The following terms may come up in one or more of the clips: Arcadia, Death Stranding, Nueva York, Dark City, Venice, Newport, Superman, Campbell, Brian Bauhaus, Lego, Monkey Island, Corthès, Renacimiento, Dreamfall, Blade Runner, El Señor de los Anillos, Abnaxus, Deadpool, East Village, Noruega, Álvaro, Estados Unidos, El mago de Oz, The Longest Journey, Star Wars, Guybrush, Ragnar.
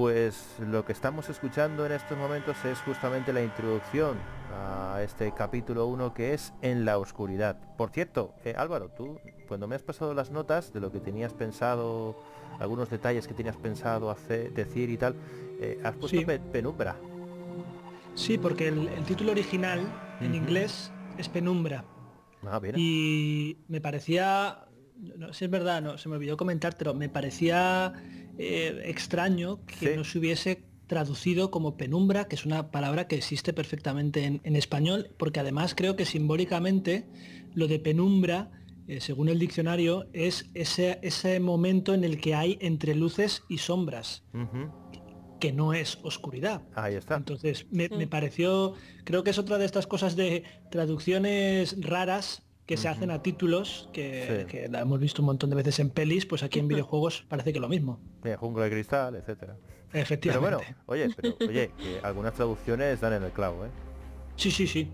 Pues lo que estamos escuchando en estos momentos es justamente la introducción a este capítulo 1, que es En la oscuridad. Por cierto, Álvaro, tú cuando me has pasado las notas de lo que tenías pensado, algunos detalles que tenías pensado hacer, decir y tal, has puesto sí. Penumbra. Sí, porque el título original en inglés es Penumbra. Ah, bien. Y me parecía... No, si es verdad, no, se me olvidó comentártelo. Me parecía extraño que sí. no se hubiese traducido como penumbra, que es una palabra que existe perfectamente en español, porque además creo que simbólicamente lo de penumbra, según el diccionario, es ese momento en el que hay entre luces y sombras, que no es oscuridad. Ahí está. Entonces me pareció, creo que es otra de estas cosas de traducciones raras que se hacen a títulos que, sí. que la hemos visto un montón de veces en pelis, pues aquí en videojuegos parece que lo mismo. Jungla de cristal, etcétera. Efectivamente. Pero bueno, oye, que algunas traducciones dan en el clavo, ¿eh? Sí, sí, sí.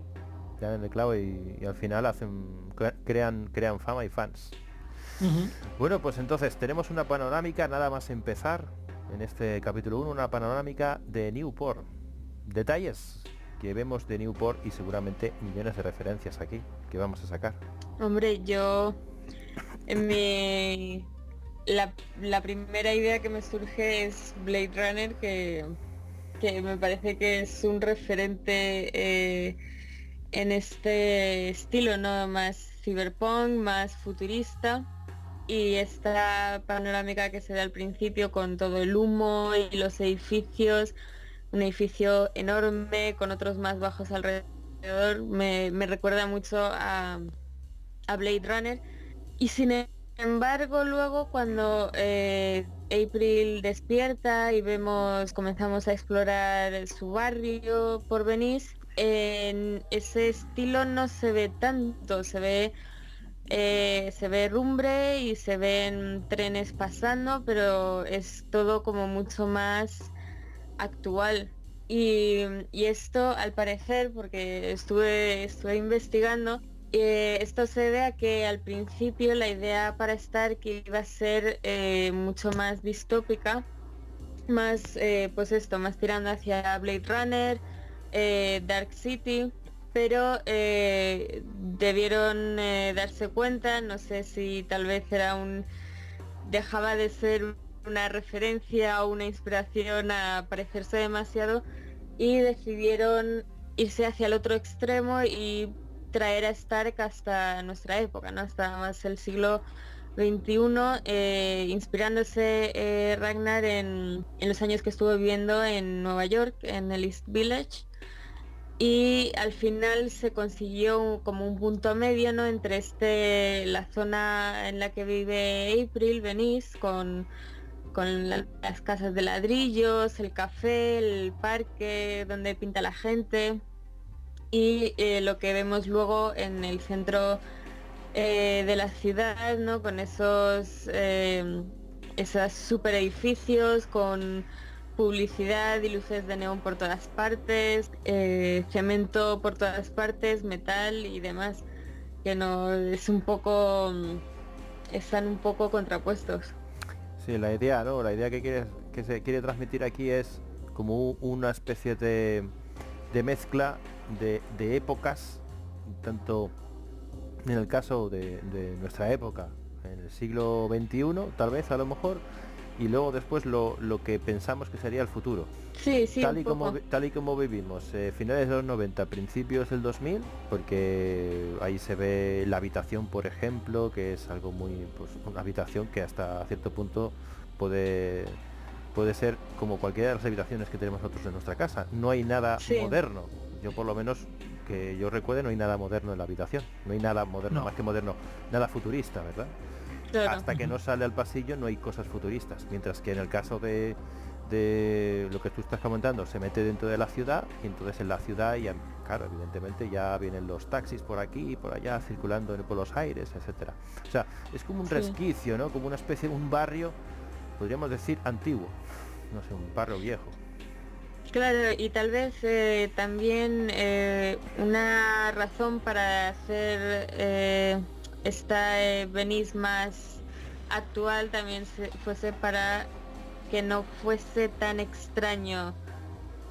Dan en el clavo y al final hacen crean fama y fans. Bueno, pues entonces tenemos una panorámica, nada más empezar en este capítulo 1, una panorámica de Newport. Detalles que vemos de Newport y seguramente millones de referencias aquí que vamos a sacar. Hombre, yo la primera idea que me surge es Blade Runner, que me parece que es un referente en este estilo, ¿no? Más cyberpunk, más futurista, y esta panorámica que se da al principio con todo el humo y los edificios, un edificio enorme con otros más bajos alrededor, me recuerda mucho a Blade Runner. Y sin embargo luego cuando April despierta y comenzamos a explorar su barrio por Venice, en ese estilo no se ve tanto, se ve rumbre y se ven trenes pasando, pero es todo como mucho más actual. Y esto, al parecer, porque estuve investigando, esto se debe a que al principio la idea para Stark iba a ser mucho más distópica, más pues esto, más tirando hacia Blade Runner, Dark City, pero debieron darse cuenta, no sé si tal vez dejaba de ser una referencia o una inspiración a parecerse demasiado, y decidieron irse hacia el otro extremo y traer a Stark hasta nuestra época, ¿no? Hasta más el siglo XXI, inspirándose Ragnar en los años que estuvo viviendo en Nueva York, en el East Village, y al final se consiguió como un punto medio, ¿no? Entre la zona en la que vive April, Venice, con las casas de ladrillos, el café, el parque donde pinta la gente, y lo que vemos luego en el centro de la ciudad, ¿no? Con esos super edificios, con publicidad y luces de neón por todas partes, cemento por todas partes, metal y demás, que no es están un poco contrapuestos. Sí, la idea, ¿no? La idea que se quiere transmitir aquí es como una especie de mezcla de épocas, tanto en el caso de nuestra época, en el siglo XXI, tal vez, a lo mejor, y luego después lo que pensamos que sería el futuro. Sí, sí, tal y como vivimos, finales de los 90, principios del 2000, porque ahí se ve la habitación, por ejemplo, que es algo muy, pues, una habitación que hasta cierto punto puede ser como cualquiera de las habitaciones que tenemos nosotros en nuestra casa. No hay nada sí. moderno. Yo, por lo menos que yo recuerde, no hay nada moderno en la habitación. No hay nada moderno, no. Más que moderno, nada futurista, ¿verdad? Claro. Hasta que no sale al pasillo no hay cosas futuristas, mientras que en el caso de lo que tú estás comentando, se mete dentro de la ciudad, y entonces en la ciudad ya, claro, evidentemente ya vienen los taxis por aquí y por allá circulando por los aires, etcétera. O sea, es como un resquicio, ¿no? Como una especie de un barrio, podríamos decir, antiguo, no sé, un barrio viejo. Claro, y tal vez también una razón para hacer esta Venice más actual también fuese para que no fuese tan extraño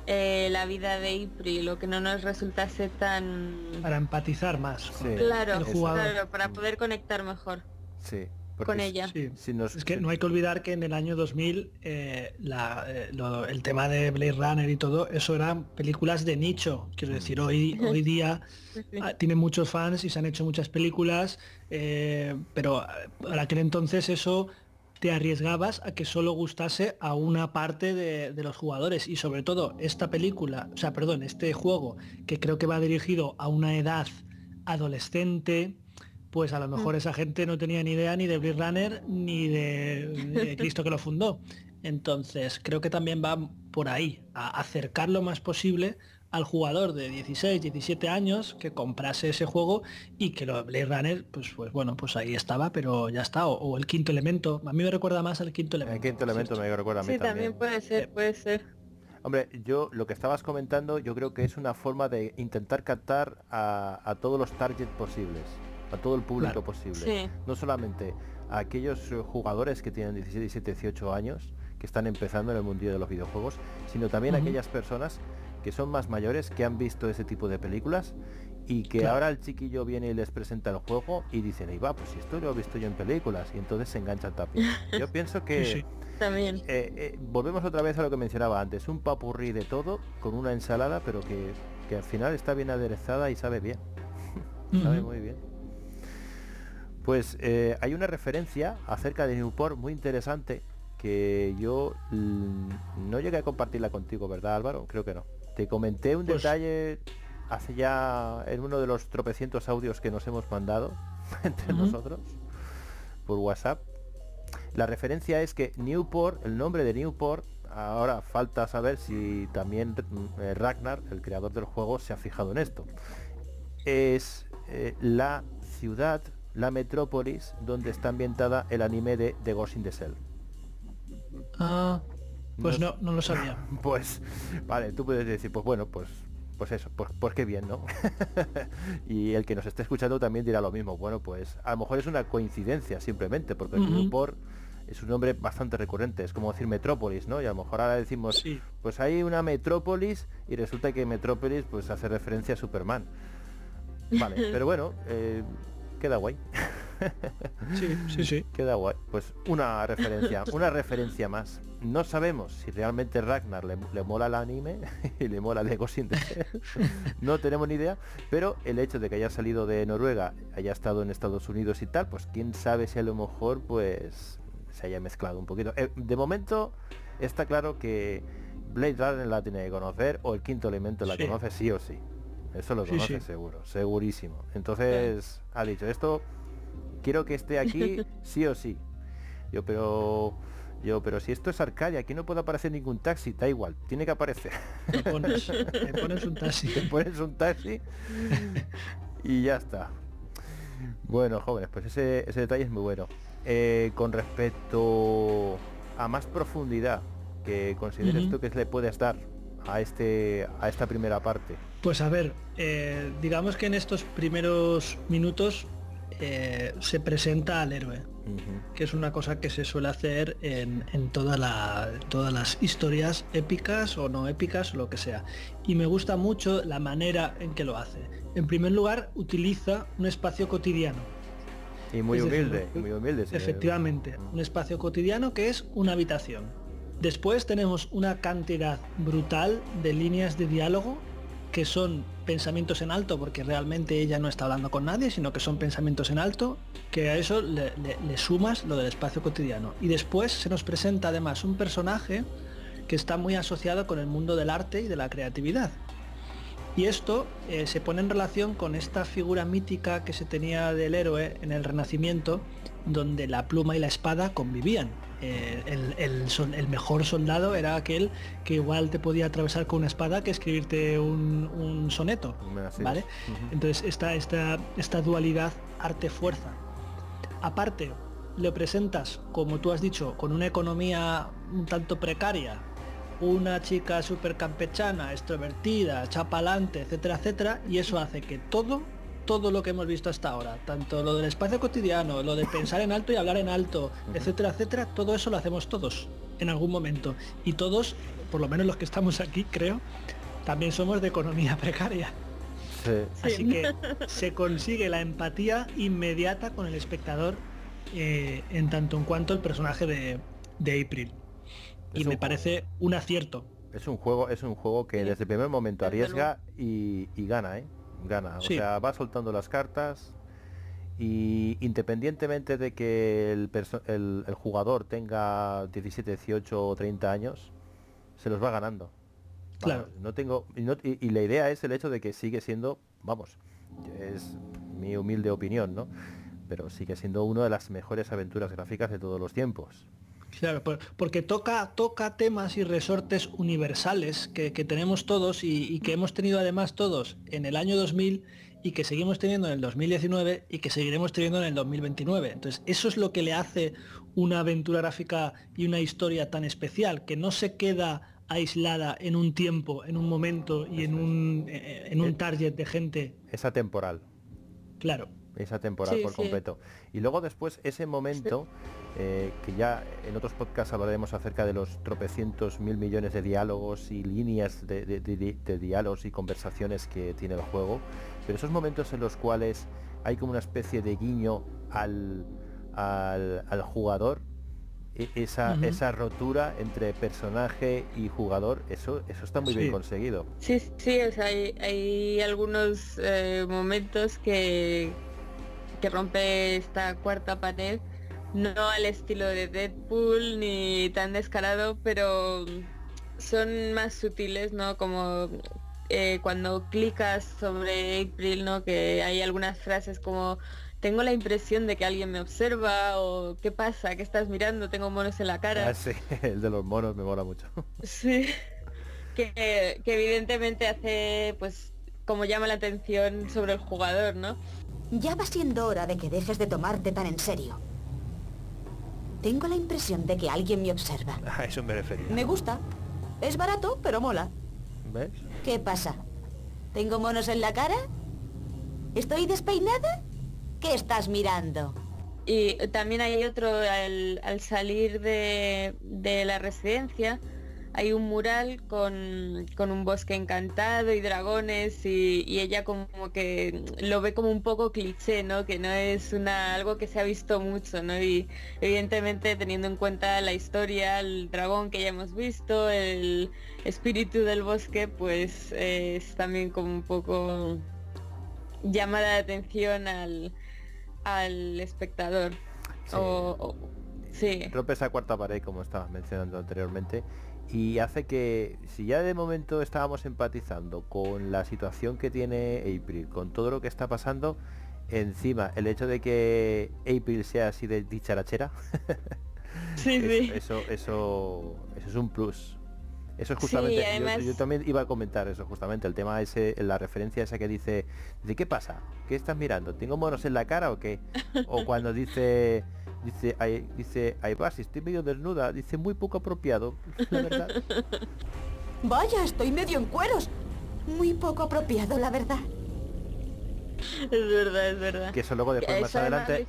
la vida de April, o que no nos resultase tan... Para empatizar más. Sí, claro, el jugador. Claro, para poder conectar mejor. Sí. Con ella. Sí. Si nos... Es que no hay que olvidar que en el año 2000 el tema de Blade Runner y todo eso eran películas de nicho. Quiero decir, hoy día tiene muchos fans y se han hecho muchas películas, pero para aquel entonces eso te arriesgabas a que solo gustase a una parte de los jugadores. Y sobre todo esta película, o sea, perdón, este juego, que creo que va dirigido a una edad adolescente, pues a lo mejor esa gente no tenía ni idea ni de Blade Runner ni de Cristo que lo fundó. Entonces creo que también va por ahí, a acercar lo más posible al jugador de 16, 17 años que comprase ese juego, y que lo Blade Runner, pues bueno, pues ahí estaba, pero ya está. O el quinto elemento, a mí me recuerda más al quinto elemento. El quinto elemento me recuerda a mí también. Sí, también puede ser, puede ser. Hombre, yo lo que estabas comentando, yo creo que es una forma de intentar captar a todos los targets posibles, a todo el público posible, no solamente a aquellos jugadores que tienen 17, 17, 18 años, que están empezando en el mundillo de los videojuegos, sino también a aquellas personas que son más mayores, que han visto ese tipo de películas, y que ahora el chiquillo viene y les presenta el juego y dicen, ahí va, pues esto lo he visto yo en películas, y entonces se enganchan también. Yo pienso que también volvemos otra vez a lo que mencionaba antes, un papurrí de todo, con una ensalada, pero que al final está bien aderezada y sabe bien. Sabe muy bien. Pues hay una referencia acerca de Newport muy interesante que yo no llegué a compartirla contigo, ¿verdad, Álvaro? Creo que no. Te comenté un detalle hace ya en uno de los tropecientos audios que nos hemos mandado entre nosotros por WhatsApp. La referencia es que Newport, el nombre de Newport, ahora falta saber si también Ragnar, el creador del juego, se ha fijado en esto. Es la ciudad, la metrópolis donde está ambientada el anime de The Ghost in the Shell. Ah, pues no lo sabía. Pues, vale, tú puedes decir, pues bueno, pues eso, pues qué bien, ¿no? Y el que nos esté escuchando también dirá lo mismo. Bueno, pues a lo mejor es una coincidencia simplemente, porque el Newport es un nombre bastante recurrente, es como decir metrópolis, ¿no? Y a lo mejor ahora decimos, pues hay una metrópolis, y resulta que metrópolis pues hace referencia a Superman. Vale, pero bueno, queda guay. Sí. Queda guay. Pues una referencia más. No sabemos si realmente Ragnar le mola el anime y le mola Lego sin decir. No tenemos ni idea, pero el hecho de que haya salido de Noruega, haya estado en Estados Unidos y tal, pues quién sabe si a lo mejor pues se haya mezclado un poquito. De momento está claro que Blade Runner la tiene que conocer, o el quinto elemento la conoce sí o sí. Eso lo conoce seguro, segurísimo. Entonces ha dicho, esto quiero que esté aquí sí o sí. Pero si esto es Arcadia, aquí no puede aparecer ningún taxi, da igual, tiene que aparecer. Te pones un taxi. Te pones un taxi y ya está. Bueno, jóvenes, pues ese detalle es muy bueno. Con respecto a más profundidad que consideres tú que le puedes dar a esta primera parte. Pues a ver, digamos que en estos primeros minutos se presenta al héroe, que es una cosa que se suele hacer en todas las historias épicas o no épicas, o lo que sea. Y me gusta mucho la manera en que lo hace. En primer lugar, utiliza un espacio cotidiano. Y muy humilde, muy humilde. Efectivamente, un espacio cotidiano que es una habitación. Después tenemos una cantidad brutal de líneas de diálogo que son pensamientos en alto, porque realmente ella no está hablando con nadie, sino que son pensamientos en alto, que a eso le sumas lo del espacio cotidiano. Y después se nos presenta además un personaje que está muy asociado con el mundo del arte y de la creatividad. Y esto se pone en relación con esta figura mítica que se tenía del héroe en el Renacimiento, donde la pluma y la espada convivían. El mejor soldado era aquel que igual te podía atravesar con una espada que escribirte un soneto, ¿vale? Entonces esta dualidad arte-fuerza. Aparte, lo presentas, como tú has dicho, con una economía un tanto precaria, una chica súper campechana, extrovertida, chapalante, etcétera, etcétera, y eso hace que todo lo que hemos visto hasta ahora, tanto lo del espacio cotidiano, lo de pensar en alto y hablar en alto, etcétera, etcétera, todo eso lo hacemos todos. en algún momento. Y todos, por lo menos los que estamos aquí, creo, también somos de economía precaria. Sí. Así que se consigue la empatía inmediata con el espectador en tanto en cuanto el personaje de April. Y me parece un acierto. Es un juego que desde el primer momento arriesga y gana, gana. Sí. O sea, va soltando las cartas y independientemente de que el jugador tenga 17, 18 o 30 años, se los va ganando. Claro. Vamos, y la idea es el hecho de que sigue siendo, vamos, es mi humilde opinión, ¿no? Pero sigue siendo una de las mejores aventuras gráficas de todos los tiempos. Claro, porque toca temas y resortes universales que tenemos todos y que hemos tenido además todos en el año 2000 y que seguimos teniendo en el 2019 y que seguiremos teniendo en el 2029. Entonces, eso es lo que le hace una aventura gráfica y una historia tan especial, que no se queda aislada en un tiempo, en un momento y en un target de gente. Es atemporal. Claro. Es atemporal, sí, por completo. Sí. Y luego después ese momento, que ya en otros podcasts hablaremos acerca de los tropecientos mil millones de diálogos y líneas de diálogos y conversaciones que tiene el juego, pero esos momentos en los cuales hay como una especie de guiño al jugador, esa rotura entre personaje y jugador, eso está muy bien conseguido. Sí, sí, o sea, hay algunos momentos que rompe esta cuarta pared, no al estilo de Deadpool ni tan descarado, pero son más sutiles, ¿no? Como cuando clicas sobre April, ¿no? Que hay algunas frases como: tengo la impresión de que alguien me observa, o ¿qué pasa? ¿Qué estás mirando? Tengo monos en la cara. Ah, sí, el de los monos me mola mucho. Sí, que evidentemente hace, pues, como llama la atención sobre el jugador, ¿no? Ya va siendo hora de que dejes de tomarte tan en serio. Tengo la impresión de que alguien me observa. A eso me refería. Me gusta. Es barato, pero mola. ¿Ves? ¿Qué pasa? ¿Tengo monos en la cara? ¿Estoy despeinada? ¿Qué estás mirando? Y también hay otro, al salir de la residencia, hay un mural con un bosque encantado y dragones, y ella como que lo ve como un poco cliché, ¿no? Que no es algo que se ha visto mucho, ¿no? Y evidentemente teniendo en cuenta la historia, el dragón que ya hemos visto, el espíritu del bosque, pues es también como un poco llama la atención al espectador. Sí. Sí. Rompe esa cuarta pared, como estaba mencionando anteriormente, y hace que, si ya de momento estábamos empatizando con la situación que tiene April, con todo lo que está pasando, encima el hecho de que April sea así de dicharachera, sí, sí. Eso es un plus. Eso es justamente, sí, además, yo también iba a comentar eso, justamente, el tema ese, la referencia esa que dice, ¿de qué pasa? ¿Qué estás mirando? ¿Tengo monos en la cara o qué? O cuando dice, ay, vas, estoy medio desnuda, dice, muy poco apropiado, la verdad. Vaya, estoy medio en cueros. Muy poco apropiado, la verdad. Es verdad. Que eso luego después, más adelante, sí,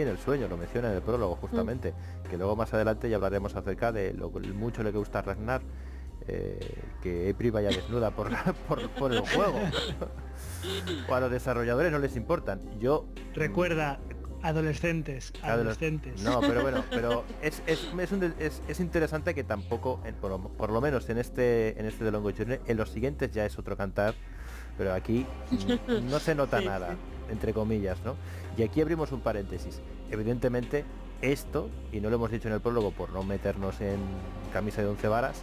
en el sueño, lo menciona en el prólogo justamente, que luego más adelante ya hablaremos acerca de lo mucho le gusta a Ragnar, que April vaya desnuda por el juego. O a los desarrolladores no les importan. Yo recuerda, adolescentes. No, pero bueno, pero es interesante que tampoco, por lo menos en este The Longest Journey, en los siguientes ya es otro cantar. Pero aquí no se nota nada, entre comillas, ¿no? Y aquí abrimos un paréntesis. Evidentemente, esto, y no lo hemos dicho en el prólogo por no meternos en camisa de 11 varas,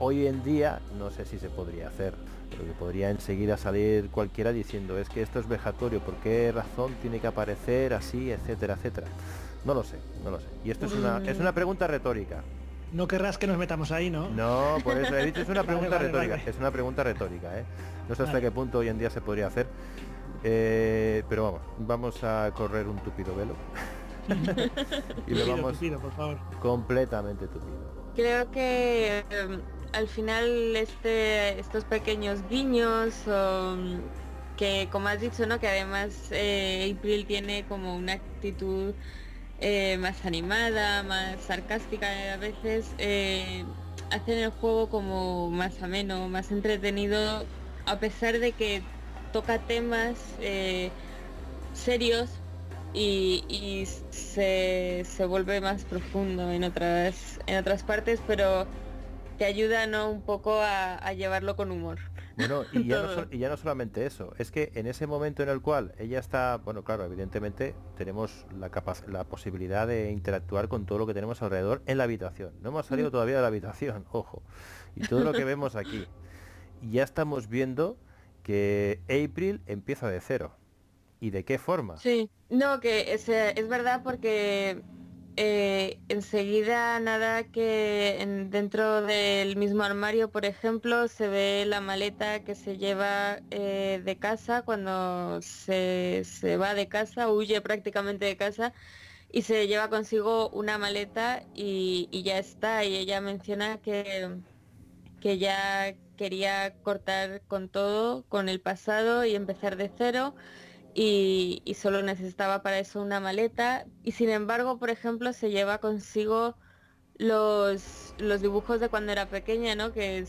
hoy en día no sé si se podría hacer, porque podría enseguida salir cualquiera diciendo, es que esto es vejatorio, ¿por qué razón tiene que aparecer así, etcétera, etcétera? No lo sé. Y esto es una pregunta retórica. No querrás que nos metamos ahí, ¿no? No, por eso he dicho, es una pregunta retórica. Vale. Es una pregunta retórica, ¿eh? No sé hasta qué punto hoy en día se podría hacer. Pero vamos a correr un tupido velo. Y lo vamos tupido, por favor. Completamente tupido. Creo que al final estos pequeños guiños, que como has dicho, ¿no? Que además April tiene como una actitud más animada, más sarcástica a veces, hacen el juego como más ameno, más entretenido, a pesar de que toca temas serios y se vuelve más profundo en otras partes, pero te ayuda, ¿no?, un poco a llevarlo con humor. Bueno, y ya no solamente eso, es que en ese momento en el cual ella está, bueno, claro, evidentemente tenemos la posibilidad de interactuar con todo lo que tenemos alrededor en la habitación. No hemos salido todavía de la habitación, ojo, y todo lo que vemos aquí. Y ya estamos viendo que April empieza de cero. ¿Y de qué forma? Sí, no, que es verdad, porque enseguida, nada, que dentro del mismo armario, por ejemplo, se ve la maleta que se lleva de casa cuando se va de casa, huye prácticamente de casa, y se lleva consigo una maleta y ya está. Y ella menciona que ya quería cortar con todo, con el pasado, y empezar de cero. Y solo necesitaba para eso una maleta, y sin embargo, por ejemplo, se lleva consigo los dibujos de cuando era pequeña, ¿no?, que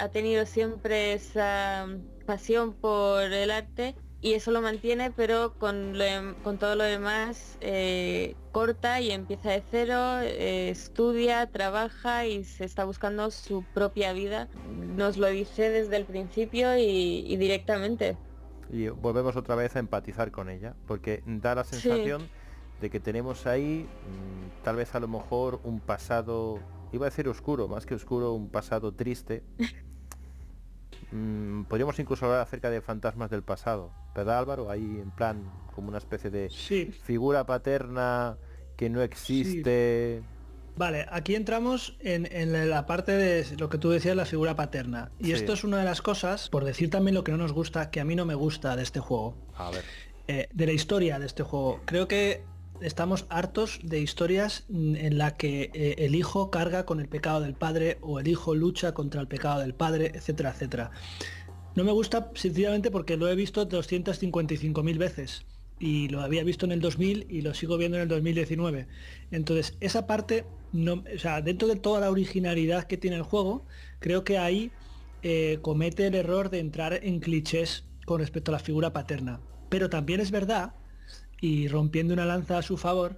ha tenido siempre esa pasión por el arte, y eso lo mantiene, pero con todo lo demás corta y empieza de cero, estudia, trabaja y se está buscando su propia vida. Nos lo dice desde el principio y directamente. Y volvemos otra vez a empatizar con ella, porque da la sensación, sí, de que tenemos ahí tal vez a lo mejor un pasado, iba a decir oscuro, más que oscuro, un pasado triste. Podríamos incluso hablar acerca de fantasmas del pasado, ¿verdad, Álvaro? Ahí en plan como una especie de, sí, figura paterna que no existe... Sí. Vale, aquí entramos en la parte de lo que tú decías, la figura paterna. Y sí, esto es una de las cosas, por decir también lo que no nos gusta, que a mí no me gusta de este juego. A ver. De la historia de este juego. Creo que estamos hartos de historias en la que el hijo carga con el pecado del padre, o el hijo lucha contra el pecado del padre, etcétera, etcétera. No me gusta, sencillamente, porque lo he visto 255.000 veces. Y lo había visto en el 2000 y lo sigo viendo en el 2019. Entonces, esa parte... No, o sea, dentro de toda la originalidad que tiene el juego, creo que ahí comete el error de entrar en clichés con respecto a la figura paterna. Pero también es verdad, y rompiendo una lanza a su favor,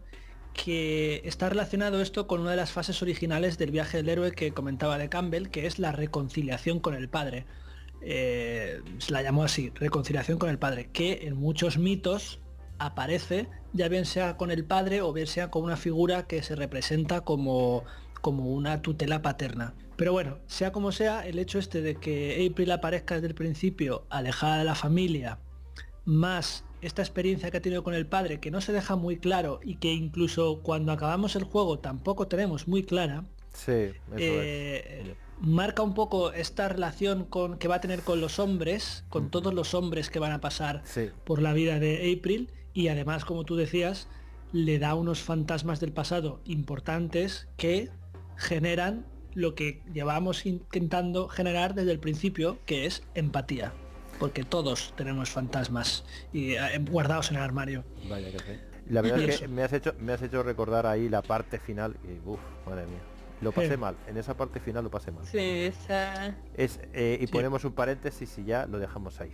que está relacionado esto con una de las fases originales del viaje del héroe que comentaba de Campbell, que es la reconciliación con el padre. Se la llamó así, reconciliación con el padre, que en muchos mitos aparece, ya bien sea con el padre o bien sea con una figura que se representa como una tutela paterna. Pero bueno, sea como sea, el hecho este de que April aparezca desde el principio alejada de la familia, más esta experiencia que ha tenido con el padre, que no se deja muy claro y que incluso cuando acabamos el juego tampoco tenemos muy clara, sí, eso es. Marca un poco esta relación que va a tener con los hombres, con todos los hombres que van a pasar, sí, por la vida de April. Y además, como tú decías, le da unos fantasmas del pasado importantes que generan lo que llevamos intentando generar desde el principio, que es empatía. Porque todos tenemos fantasmas y guardados en el armario. Vaya que fe. La verdad es que me has hecho recordar ahí la parte final. Y, uf, madre mía. Lo pasé mal, en esa parte final lo pasé mal. Sí, esa... y ponemos un paréntesis y ya lo dejamos ahí.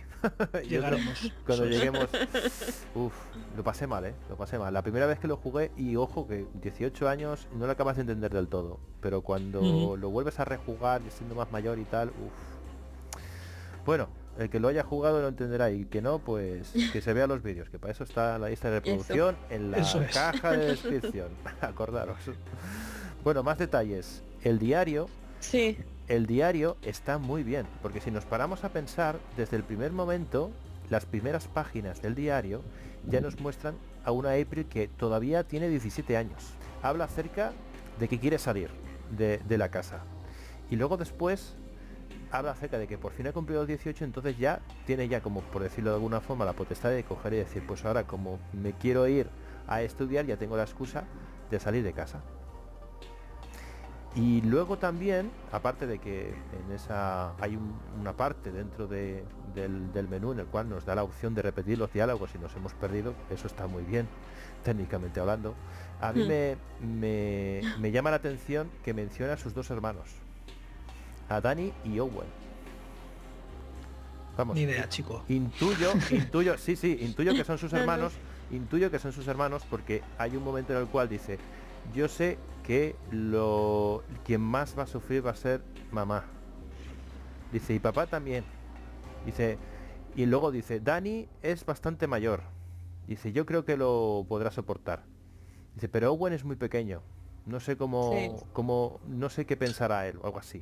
Llegaremos. Cuando lleguemos... Uf, lo pasé mal, lo pasé mal. La primera vez que lo jugué, y ojo que 18 años no lo acabas de entender del todo. Pero cuando lo vuelves a rejugar, siendo más mayor y tal, uf. Bueno, el que lo haya jugado lo entenderá, y que no, pues que se vea los vídeos, que para eso está la lista de reproducción en la caja de descripción. Acordaros. Bueno, más detalles. El diario, sí, el diario está muy bien, porque si nos paramos a pensar, desde el primer momento, las primeras páginas del diario ya nos muestran a una April que todavía tiene 17 años. Habla acerca de que quiere salir de la casa. Y luego después habla acerca de que por fin ha cumplido los 18, entonces ya tiene ya, como por decirlo de alguna forma, la potestad de coger y decir, pues ahora como me quiero ir a estudiar, ya tengo la excusa de salir de casa. Y luego también, aparte de que en esa hay una parte dentro del menú en el cual nos da la opción de repetir los diálogos si nos hemos perdido, eso está muy bien, técnicamente hablando. A mí me llama la atención que menciona a sus dos hermanos, a Danny y Owen. Vamos, ni idea, chico. Intuyo, intuyo que son sus hermanos, porque hay un momento en el cual dice, yo sé que quien más va a sufrir va a ser mamá. Dice, y papá también. Dice, y luego dice, Dani es bastante mayor. Dice, yo creo que lo podrá soportar. Dice, pero Owen es muy pequeño. No sé cómo, no sé qué pensará él o algo así.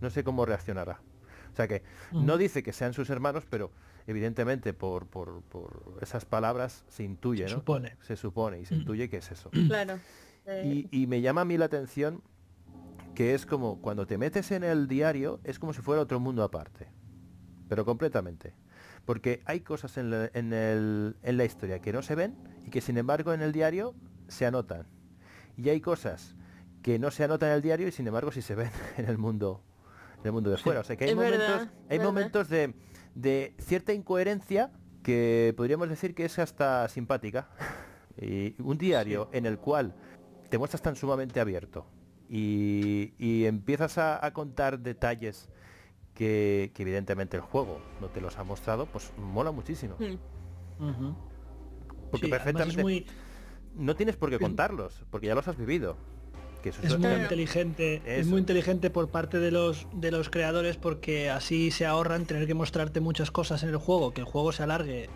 No sé cómo reaccionará. O sea que no dice que sean sus hermanos, pero evidentemente por esas palabras se intuye, ¿no? Se supone y se intuye que es eso. Claro. Y me llama a mí la atención que es como cuando te metes en el diario, es como si fuera otro mundo aparte, pero completamente, porque hay cosas en la historia que no se ven y que sin embargo en el diario se anotan, y hay cosas que no se anotan en el diario y sin embargo sí se ven en el mundo de fuera. O sea que hay momentos de cierta incoherencia que podríamos decir que es hasta simpática. Y un diario en el cual te muestras tan sumamente abierto y empiezas a contar detalles que evidentemente el juego no te los ha mostrado, pues mola muchísimo. Porque perfectamente no tienes por qué contarlos, porque ya los has vivido. Que eso es muy inteligente, es muy inteligente por parte de los creadores, porque así se ahorran tener que mostrarte muchas cosas en el juego, que el juego se alargue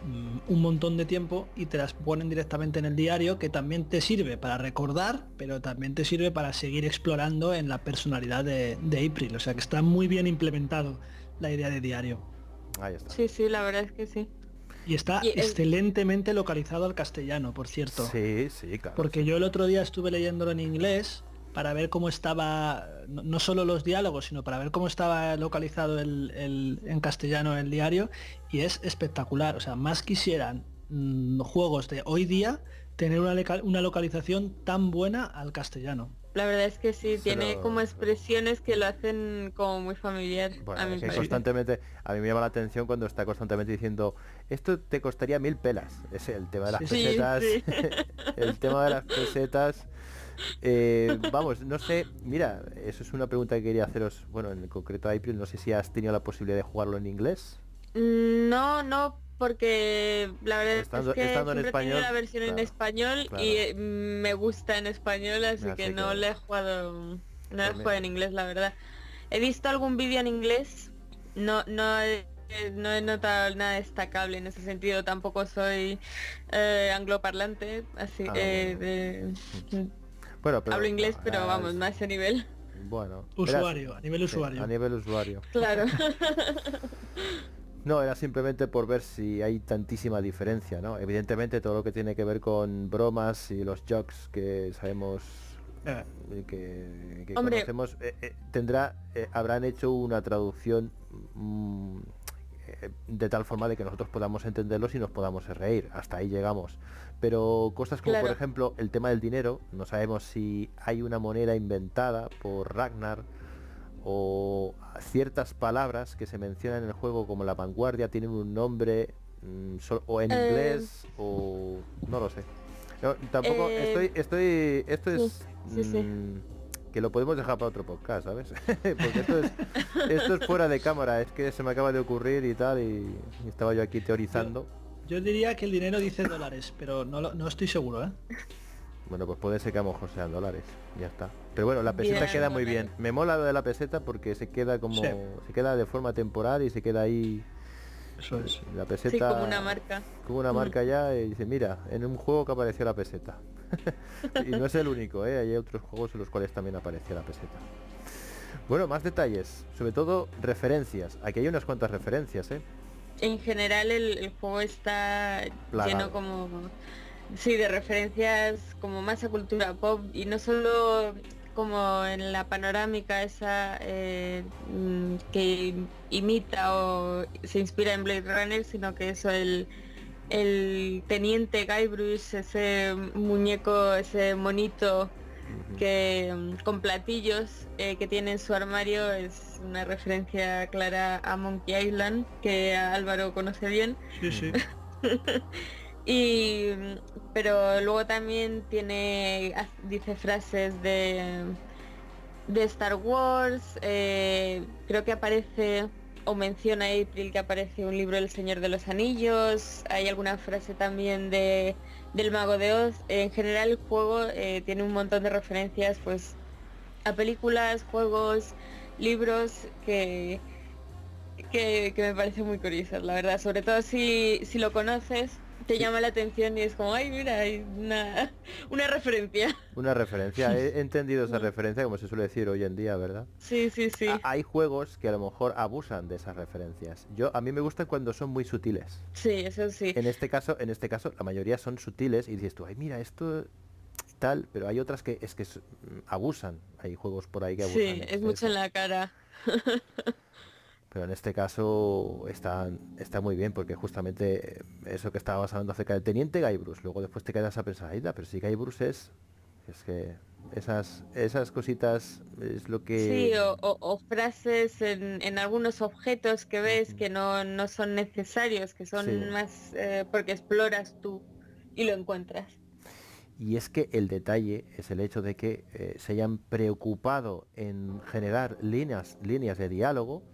un montón de tiempo, y te las ponen directamente en el diario, que también te sirve para recordar, pero también te sirve para seguir explorando en la personalidad de April. O sea que está muy bien implementado la idea de diario. Ahí está. Sí, la verdad es que sí. Y está excelentemente localizado al castellano, por cierto. Sí, claro. Porque yo el otro día estuve leyéndolo en inglés para ver cómo estaba, no solo los diálogos, sino para ver cómo estaba localizado en castellano el diario, y es espectacular. O sea, más quisieran juegos de hoy día tener una localización tan buena al castellano. La verdad es que sí, tiene como expresiones que lo hacen como muy familiar. Bueno, a mí constantemente, a mí me llama la atención cuando está constantemente diciendo, esto te costaría 1000 pelas. Es el tema de las pesetas. El tema de las pesetas. Vamos, no sé, mira, eso es una pregunta que quería haceros, bueno, en concreto a April, no sé si has tenido la posibilidad de jugarlo en inglés. No, porque la verdad es que estando en español, la versión en español, y me gusta en español, así que no la he jugado, en inglés, la verdad. He visto algún vídeo en inglés, no he notado nada destacable en ese sentido, tampoco soy angloparlante, así bueno, pero, hablo inglés, pero vamos, no a ese nivel. Bueno, a nivel usuario. Claro. No, era simplemente por ver si hay tantísima diferencia, ¿no? Evidentemente todo lo que tiene que ver con bromas y los jokes que sabemos, que conocemos, habrán hecho una traducción de tal forma de que nosotros podamos entenderlos y nos podamos reír. Hasta ahí llegamos. Pero cosas como, por ejemplo, el tema del dinero, no sabemos si hay una moneda inventada por Ragnar, o ciertas palabras que se mencionan en el juego como la vanguardia tienen un nombre o en inglés, o no lo sé. No, tampoco esto es que lo podemos dejar para otro podcast, ¿sabes? Porque esto es fuera de cámara, es que se me acaba de ocurrir y tal, y estaba yo aquí teorizando. Yo diría que el dinero dice dólares, pero no estoy seguro, ¿eh? Bueno, pues puede ser que a lo mejor sean dólares, ya está. Pero bueno, la peseta queda muy bien. Me mola lo de la peseta porque se queda como... Se queda de forma temporal y se queda ahí... Eso es. La peseta... Sí, como una marca. Como una marca ya, y dice, mira, en un juego que apareció la peseta. Y no es el único, ¿eh? Hay otros juegos en los cuales también apareció la peseta. Bueno, más detalles. Sobre todo, referencias. Aquí hay unas cuantas referencias, ¿eh? En general el juego está lleno como... Sí, de referencias como más a cultura pop, y no solo como en la panorámica esa que imita o se inspira en Blade Runner, sino que eso, el teniente Guybrush, ese muñeco, ese monito que con platillos que tiene en su armario. Es una referencia clara a Monkey Island, que Álvaro conoce bien. Sí, sí. Y pero luego también tiene, dice frases de Star Wars. Creo que aparece o menciona a April que aparece un libro El Señor de los Anillos. Hay alguna frase también de del mago de Oz. En general el juego tiene un montón de referencias pues a películas, juegos, libros que me parecen muy curiosas, la verdad. Sobre todo si lo conoces, te llama la atención y es como, ay, mira, hay una referencia. Una referencia, he entendido esa referencia, como se suele decir hoy en día, ¿verdad? Sí, sí, sí. Hay juegos que a lo mejor abusan de esas referencias. A mí me gustan cuando son muy sutiles. Sí, eso sí. En este caso, la mayoría son sutiles y dices tú, ay, mira, esto tal, pero hay otras que es que abusan. Hay juegos por ahí que abusan. Sí, es mucho en la cara. Pero en este caso está muy bien, porque justamente eso que estábamos hablando acerca del teniente Guybrush, luego después te quedas a pensar, ay, pero si Guybrush es que esas cositas es lo que... Sí, o frases en algunos objetos que ves que no son necesarios, que son más porque exploras tú y lo encuentras. Y es que el detalle es el hecho de que se hayan preocupado en generar líneas de diálogo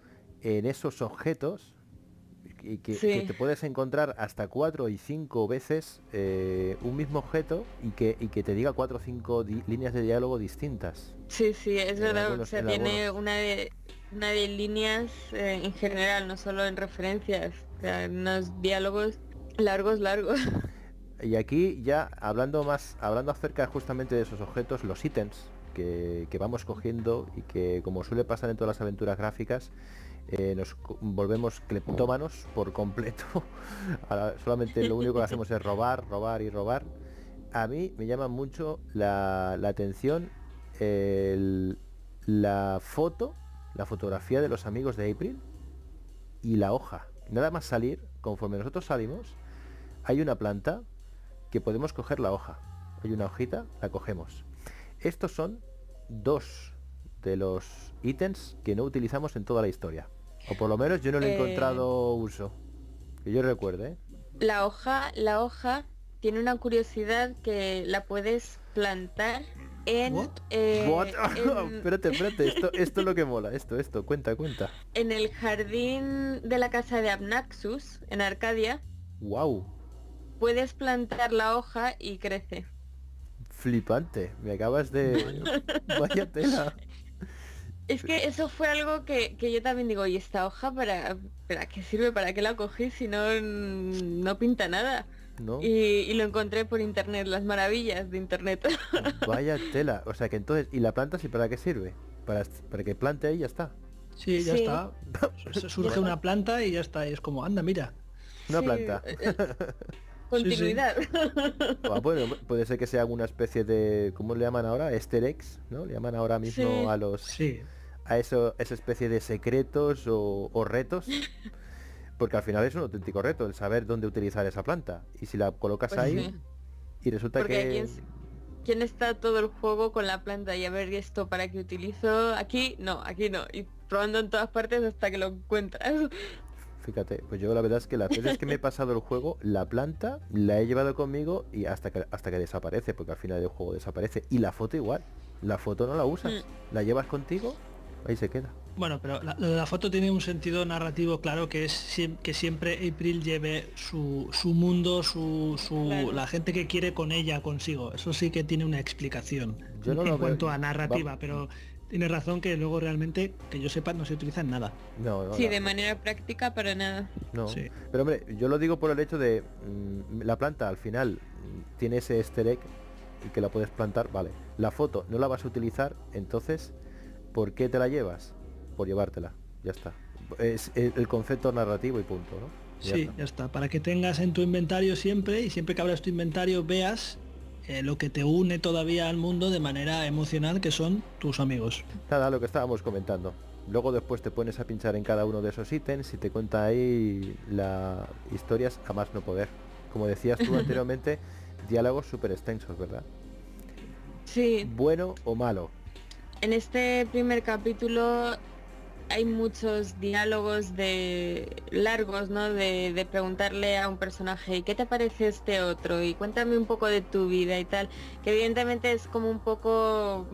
en esos objetos y que te puedes encontrar hasta 4 y 5 veces un mismo objeto y que te diga 4 o 5 líneas de diálogo distintas. Sí, sí, es verdad, o sea, tiene una de líneas en general, no solo en referencias, o sea, unos diálogos largos. Y aquí ya hablando acerca justamente de esos objetos, los ítems que vamos cogiendo y que, como suele pasar en todas las aventuras gráficas, nos volvemos cleptómanos por completo. Solamente lo único que hacemos es robar. A mí me llama mucho la atención la fotografía de los amigos de April y la hoja. Nada más salir, conforme nosotros salimos, hay una planta que podemos coger la hoja. Hay una hojita, la cogemos. Estos son 2 de los ítems que no utilizamos en toda la historia. O por lo menos yo no le he encontrado uso. Que yo recuerde, ¿eh? La hoja tiene una curiosidad, que la puedes plantar en... ¿What? En... Espérate, esto es lo que mola, esto, cuenta. En el jardín de la casa de Abnaxus, en Arcadia. Wow. Puedes plantar la hoja y crece. Flipante, me acabas de... Vaya tela. Es que eso fue algo que yo también digo, ¿y esta hoja para qué sirve? ¿Para qué la cogí si no pinta nada? ¿No? Y lo encontré por internet, las maravillas de internet. Vaya tela, o sea que entonces, ¿y la planta sí para qué sirve? Para que plante ahí, ya está. Sí, ya está. Surge una planta y ya está, y es como, anda, mira. Una planta. Continuidad. Sí. Bueno, puede ser que sea alguna especie de... ¿Cómo le llaman ahora? Easter eggs, ¿no? Le llaman ahora mismo a los... Sí. A esa especie de secretos o retos. Porque al final es un auténtico reto el saber dónde utilizar esa planta. Y si la colocas y resulta que... ¿Quién está todo el juego con la planta? Y a ver, ¿esto para qué utilizo? Aquí no. Y probando en todas partes hasta que lo encuentras. Fíjate, pues yo la verdad es que las veces que me he pasado el juego, la planta la he llevado conmigo y hasta que desaparece, porque al final del juego desaparece. Y la foto igual, la foto no la usas, la llevas contigo, ahí se queda. Bueno, pero la foto tiene un sentido narrativo claro, que es que siempre April lleve su mundo, claro, la gente que quiere con ella consigo. Eso sí que tiene una explicación cuanto a narrativa, pero... Tienes razón que luego realmente, que yo sepa, no se utiliza en nada. No, sí, de manera práctica para nada. No. Sí. Pero hombre, yo lo digo por el hecho de la planta al final tiene ese easter egg y que la puedes plantar, vale. La foto no la vas a utilizar, entonces, ¿por qué te la llevas? Por llevártela, ya está. Es el concepto narrativo y punto, ¿no? Ya está. Para que tengas en tu inventario siempre, y siempre que abras tu inventario veas... lo que te une todavía al mundo de manera emocional, que son tus amigos. Nada, lo que estábamos comentando. Luego después te pones a pinchar en cada uno de esos ítems y te cuenta ahí las historias a más no poder. Como decías tú anteriormente, diálogos súper extensos, ¿verdad? Sí. ¿Bueno o malo? En este primer capítulo hay muchos diálogos largos, ¿no? De preguntarle a un personaje, ¿qué te parece este otro? Y cuéntame un poco de tu vida y tal. Que evidentemente es como un poco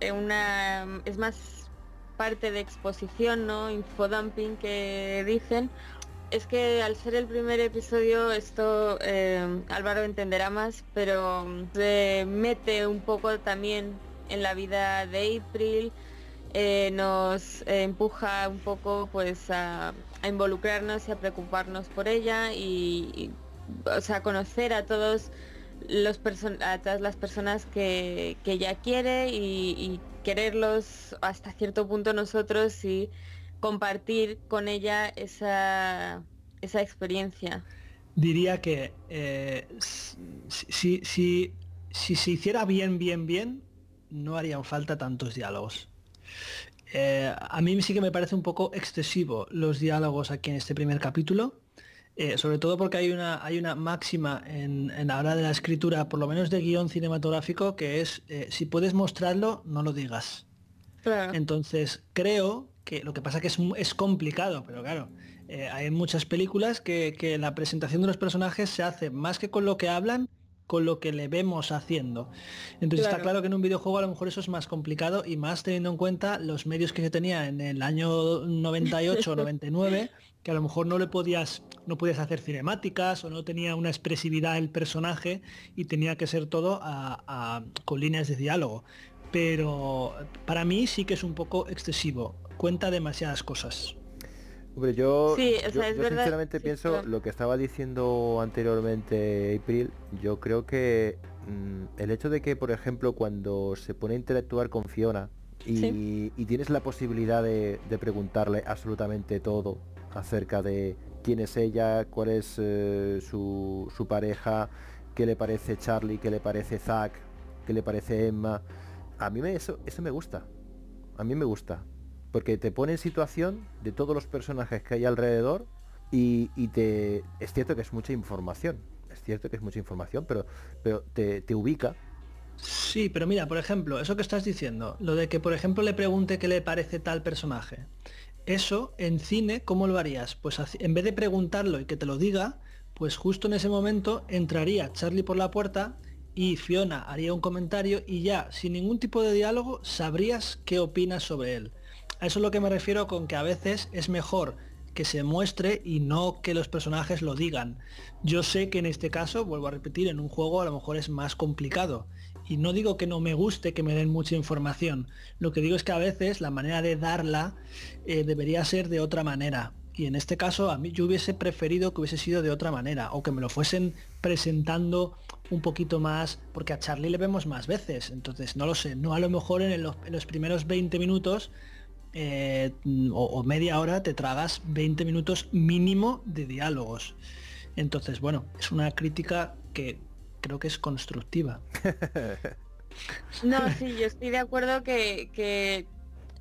es más parte de exposición, ¿no? Infodumping que dicen. Es que al ser el primer episodio esto Álvaro entenderá más, pero se mete un poco también en la vida de April. Nos empuja un poco pues a involucrarnos y a preocuparnos por ella y conocer a todas las personas que ella quiere y quererlos hasta cierto punto nosotros y compartir con ella esa experiencia. Diría que si se hiciera bien, no harían falta tantos diálogos. A mí sí que me parece un poco excesivo los diálogos aquí en este primer capítulo, sobre todo porque hay una máxima en la hora de la escritura, por lo menos de guión cinematográfico, que es si puedes mostrarlo, no lo digas. Claro. Entonces creo que lo que pasa que es complicado, pero claro, hay muchas películas que la presentación de los personajes se hace más que con lo que hablan, con lo que le vemos haciendo. Entonces claro. Está claro que en un videojuego a lo mejor eso es más complicado, y más teniendo en cuenta los medios que se tenía en el año 98 o 99, que a lo mejor no podías hacer cinemáticas o no tenía una expresividad el personaje y tenía que ser todo con líneas de diálogo. Pero para mí sí que es un poco excesivo, cuenta demasiadas cosas. Hombre, yo sinceramente pienso, claro, lo que estaba diciendo anteriormente April. Yo creo que el hecho de que, por ejemplo, cuando se pone a interactuar con Fiona y tienes la posibilidad de preguntarle absolutamente todo acerca de quién es ella, cuál es su pareja, qué le parece Charlie, qué le parece Zack, qué le parece Emma, a mí eso me gusta, porque te pone en situación de todos los personajes que hay alrededor y es cierto que es mucha información, pero te ubica. Sí, pero mira, por ejemplo, eso que estás diciendo, lo de que, por ejemplo, le pregunte qué le parece tal personaje, eso en cine, ¿cómo lo harías? Pues en vez de preguntarlo y que te lo diga, pues justo en ese momento entraría Charlie por la puerta y Fiona haría un comentario y ya, sin ningún tipo de diálogo, sabrías qué opinas sobre él. A eso es lo que me refiero con que a veces es mejor que se muestre y no que los personajes lo digan. Yo sé que en este caso, vuelvo a repetir, en un juego a lo mejor es más complicado. Y no digo que no me guste que me den mucha información. Lo que digo es que a veces la manera de darla debería ser de otra manera. Y en este caso a mí yo hubiese preferido que hubiese sido de otra manera, o que me lo fuesen presentando un poquito más, porque a Charlie le vemos más veces. Entonces no lo sé, no, a lo mejor en los primeros 20 minutos... o media hora te tragas 20 minutos mínimo de diálogos. Entonces, bueno, es una crítica que creo que es constructiva. No, sí, yo estoy de acuerdo que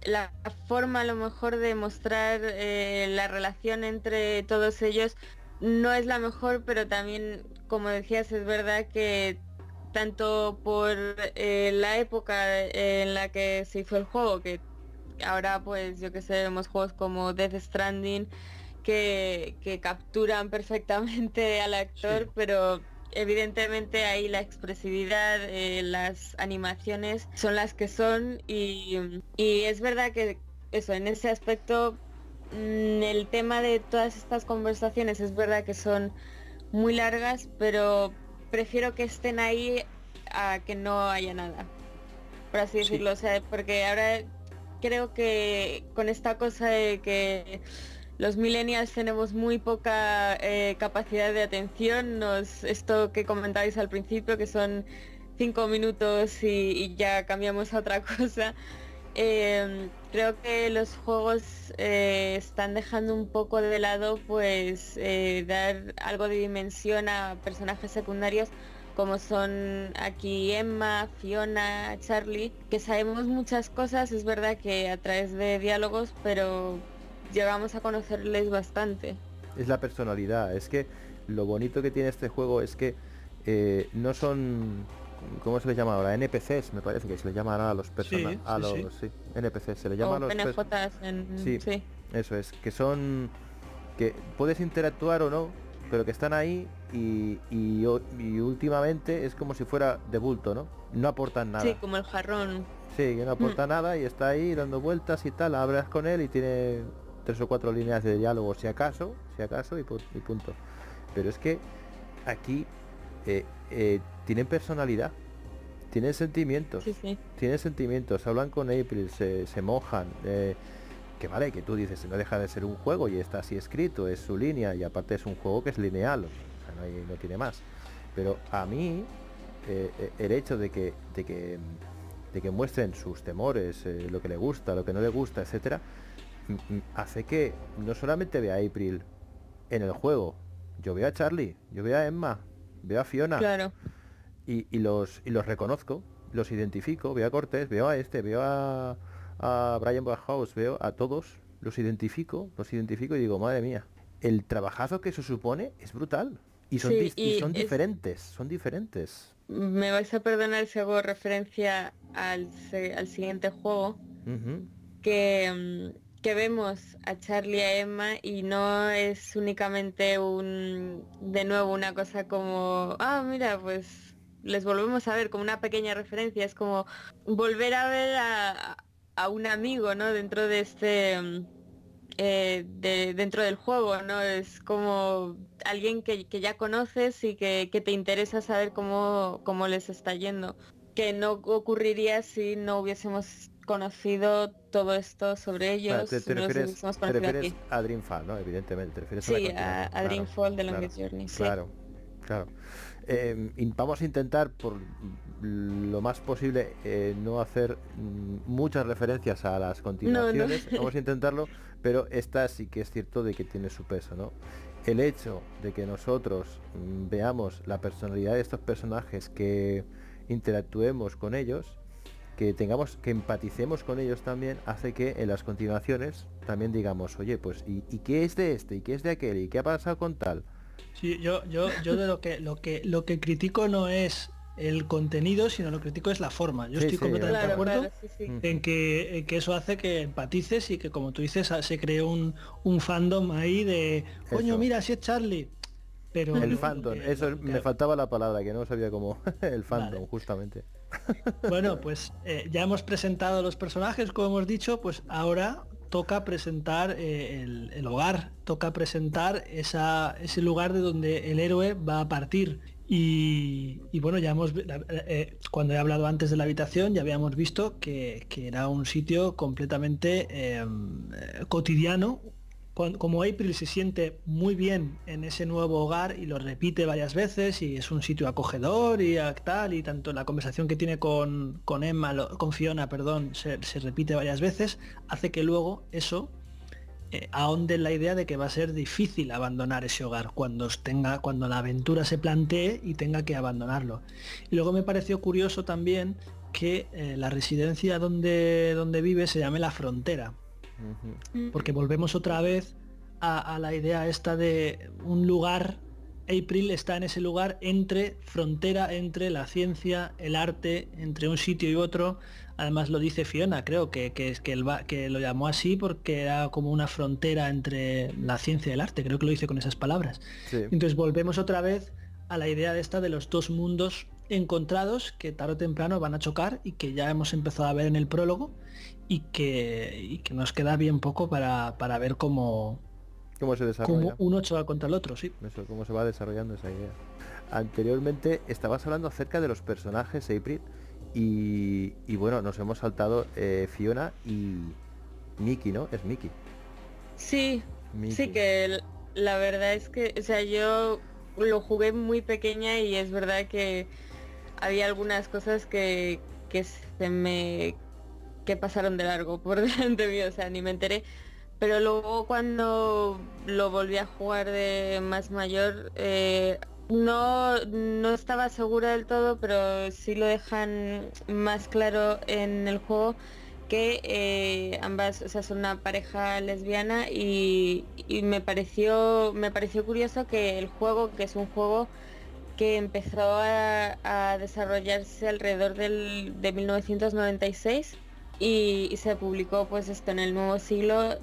la forma a lo mejor de mostrar la relación entre todos ellos no es la mejor, pero también, como decías, es verdad que tanto por la época en la que se hizo el juego, que ahora pues yo que sé, vemos juegos como Death Stranding que capturan perfectamente al actor, sí, pero evidentemente ahí la expresividad, las animaciones son las que son y es verdad que eso, en ese aspecto el tema de todas estas conversaciones es verdad que son muy largas, pero prefiero que estén ahí a que no haya nada, por así decirlo, sí. O sea, porque ahora creo que con esta cosa de que los millennials tenemos muy poca capacidad de atención, esto que comentabais al principio, que son 5 minutos y ya cambiamos a otra cosa, creo que los juegos están dejando un poco de lado pues dar algo de dimensión a personajes secundarios, como son aquí Emma, Fiona, Charlie, que sabemos muchas cosas, es verdad que a través de diálogos, pero llegamos a conocerles bastante. Es la personalidad, es que lo bonito que tiene este juego es que no son ¿Cómo se les llama ahora? NPCs, me parece que se les llama ahora a los personajes. Sí, sí. NPCs, se les llama a los PNJs en... sí, sí, eso es, que son... que puedes interactuar o no, pero que están ahí y últimamente es como si fuera de bulto, ¿no? No aportan nada. Sí, como el jarrón. Sí, que no aporta nada y está ahí dando vueltas y tal, hablas con él y tiene 3 o 4 líneas de diálogo, si acaso, y punto. Pero es que aquí tienen personalidad, tienen sentimientos, sí, sí, tienen sentimientos, hablan con April, se mojan, que vale, que tú dices, no deja de ser un juego y está así escrito, es su línea, y aparte es un juego que es lineal, o sea, no tiene más. Pero a mí, el hecho de que muestren sus temores, lo que le gusta, lo que no le gusta, etcétera, hace que no solamente vea a April en el juego, yo veo a Charlie, yo veo a Emma, veo a Fiona, claro, y los reconozco, los identifico, veo a Cortés, veo a este, veo a Brian Bauhaus, veo a todos, los identifico y digo, madre mía, el trabajazo que eso supone es brutal. Y son, sí, son diferentes. Me vais a perdonar si hago referencia al siguiente juego, que vemos a Charlie y a Emma y no es únicamente una cosa como, ah, mira, pues les volvemos a ver, como una pequeña referencia, es como volver a ver a un amigo, ¿no? Dentro de este... dentro del juego, ¿no? Es como alguien que ya conoces y que te interesa saber cómo les está yendo, que no ocurriría si no hubiésemos conocido todo esto sobre ellos. Vale, te refieres a Dreamfall, ¿no? Evidentemente, te refieres, sí, a Dreamfall, de Longest Journey. Claro, claro. Vamos a intentar por lo más posible no hacer muchas referencias a las continuaciones, no. Vamos a intentarlo, pero esta sí que es cierto de que tiene su peso, ¿no? El hecho de que nosotros veamos la personalidad de estos personajes, que interactuemos con ellos, que empaticemos con ellos también, hace que en las continuaciones también digamos, oye, pues ¿y qué es de este? ¿Y qué es de aquel? ¿Y qué ha pasado con tal? Sí, yo de lo que critico no es el contenido, sino lo que critico es la forma. Yo estoy completamente de acuerdo, sí. En que eso hace que empatices y que, como tú dices, se creó un fandom ahí de coño, mira, si es Charlie. Pero el fandom, me faltaba la palabra, que no sabía cómo. El fandom, vale, justamente. Bueno, pues ya hemos presentado a los personajes, como hemos dicho, pues ahora toca presentar el hogar, toca presentar ese lugar de donde el héroe va a partir. Y bueno, ya hemos cuando he hablado antes de la habitación, ya habíamos visto que era un sitio completamente cotidiano. Como April se siente muy bien en ese nuevo hogar y lo repite varias veces, y es un sitio acogedor y tal, y tanto la conversación que tiene con Fiona, se repite varias veces, hace que luego eso ahonde en la idea de que va a ser difícil abandonar ese hogar cuando la aventura se plantee y tenga que abandonarlo. Y luego me pareció curioso también que la residencia donde vive se llame La Frontera. Porque volvemos otra vez a la idea esta de un lugar. April está en ese lugar entre frontera, entre la ciencia, el arte, entre un sitio y otro. Además lo dice Fiona, creo que lo llamó así porque era como una frontera entre la ciencia y el arte, creo que lo dice con esas palabras. Sí. Entonces volvemos otra vez a la idea de esta de los dos mundos encontrados que tarde o temprano van a chocar, y que ya hemos empezado a ver en el prólogo, y que nos queda bien poco para ver cómo se desarrolla, cómo uno choca contra el otro, sí. Eso, cómo se va desarrollando esa idea. Anteriormente estabas hablando acerca de los personajes, April, y bueno, nos hemos saltado Fiona y Mickey, ¿no? Es Mickey. Sí, Mickey. Sí, que la verdad es que, o sea, yo lo jugué muy pequeña y es verdad que había algunas cosas que pasaron de largo por delante mío, o sea, ni me enteré. Pero luego cuando lo volví a jugar de más mayor, no estaba segura del todo, pero sí lo dejan más claro en el juego que ambas, o sea, son una pareja lesbiana, y me pareció curioso que el juego, que es un juego que empezó a desarrollarse alrededor de 1996 y se publicó pues esto en el nuevo siglo.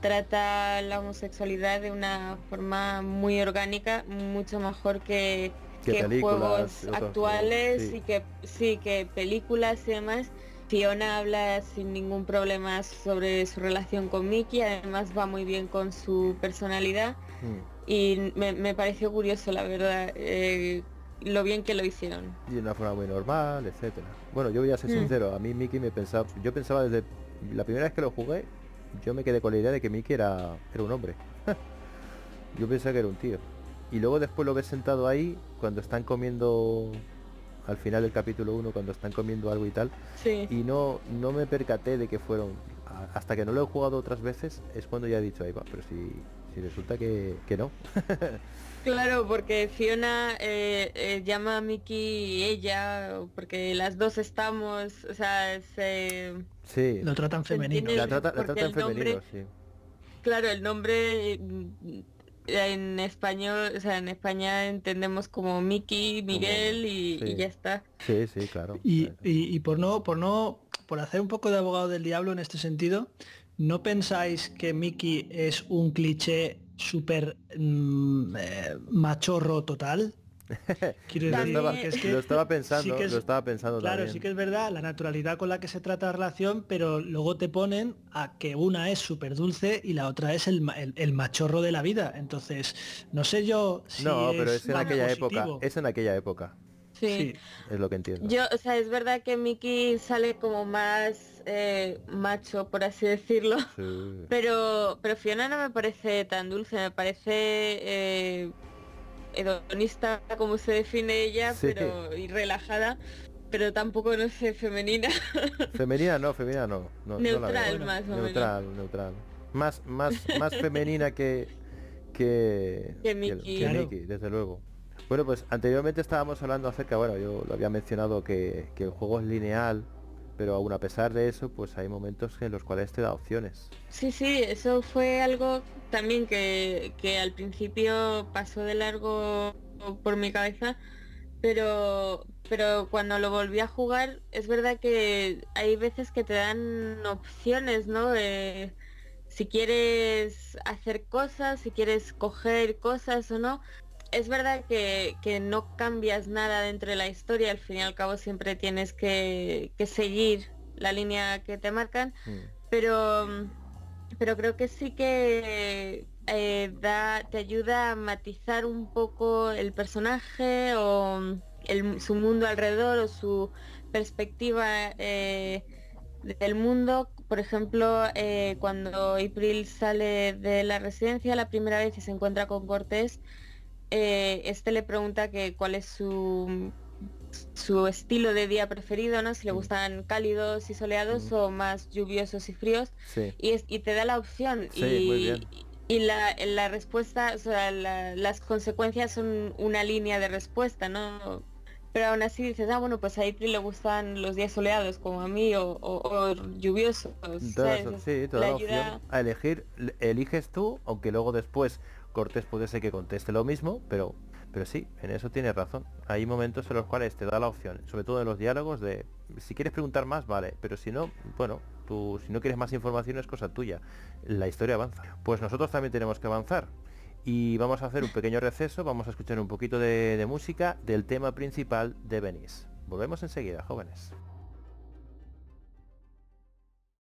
Trata la homosexualidad de una forma muy orgánica, mucho mejor que juegos actuales, sí. y que películas y demás. Fiona habla sin ningún problema sobre su relación con Mickey, además va muy bien con su personalidad. Y me pareció curioso, la verdad, lo bien que lo hicieron. Y de una forma muy normal, etcétera. Bueno, yo voy a ser sincero, a mí Mickey yo pensaba desde la primera vez que lo jugué, yo me quedé con la idea de que Mickey era un hombre. Yo pensaba que era un tío. Y luego después lo ves sentado ahí, cuando están comiendo, al final del capítulo 1, cuando están comiendo algo y tal, sí. Y no me percaté de que fueron, hasta que no lo he jugado otras veces, es cuando ya he dicho, ahí va, pero si resulta que no. Claro, porque Fiona llama a Mickey y ella, porque las dos estamos, o sea, sí. Lo tratan femenino. La tratan femenino, sí. Claro, el nombre en español, o sea, en España entendemos como Mickey, Miguel y, sí. Y ya está. Sí, sí, claro. Y por hacer un poco de abogado del diablo en este sentido, ¿no pensáis que Mickey es un cliché súper machorro total? Quiero decir, lo estaba pensando claro, también. Sí que es verdad la naturalidad con la que se trata la relación, pero luego te ponen a que una es súper dulce y la otra es el machorro de la vida. Entonces, no sé yo si es en aquella época. Sí. Es lo que entiendo. Yo, o sea, es verdad que Mickey sale como más macho, por así decirlo, sí. pero Fiona no me parece tan dulce, me parece hedonista, como se define ella, sí. Pero y relajada, pero tampoco, no sé, femenina. Femenina no. Neutral, no, más o menos. Neutral. Más femenina que Mickey. Que Mickey, desde luego. Bueno, pues anteriormente estábamos hablando acerca, bueno, yo lo había mencionado que el juego es lineal, pero aún a pesar de eso, pues hay momentos en los cuales te da opciones. Sí, eso fue algo también que al principio pasó de largo por mi cabeza, pero cuando lo volví a jugar, es verdad que hay veces que te dan opciones, ¿no? Si quieres hacer cosas, si quieres coger cosas o no. Es verdad que no cambias nada dentro de la historia, al fin y al cabo siempre tienes que seguir la línea que te marcan, pero creo que sí que te ayuda a matizar un poco el personaje o su mundo alrededor o su perspectiva del mundo. Por ejemplo, cuando April sale de la residencia la primera vez y se encuentra con Cortés, este le pregunta que cuál es su estilo de día preferido, ¿no? Si le gustan cálidos y soleados o más lluviosos y fríos, sí. y te da la opción, sí, y la respuesta, o sea, las consecuencias son una línea de respuesta, ¿no? Pero aún así dices, bueno, pues a April le gustan los días soleados como a mí o lluviosos, ¿sabes? Sí, te da la opción a elegir, eliges tú, aunque luego después Cortés puede ser que conteste lo mismo, pero sí, en eso tienes razón. Hay momentos en los cuales te da la opción, sobre todo en los diálogos, de si quieres preguntar más, vale, pero si no, bueno, tú si no quieres más información es cosa tuya. La historia avanza. Pues nosotros también tenemos que avanzar. Y vamos a hacer un pequeño receso, vamos a escuchar un poquito de música del tema principal de Venice. Volvemos enseguida, jóvenes.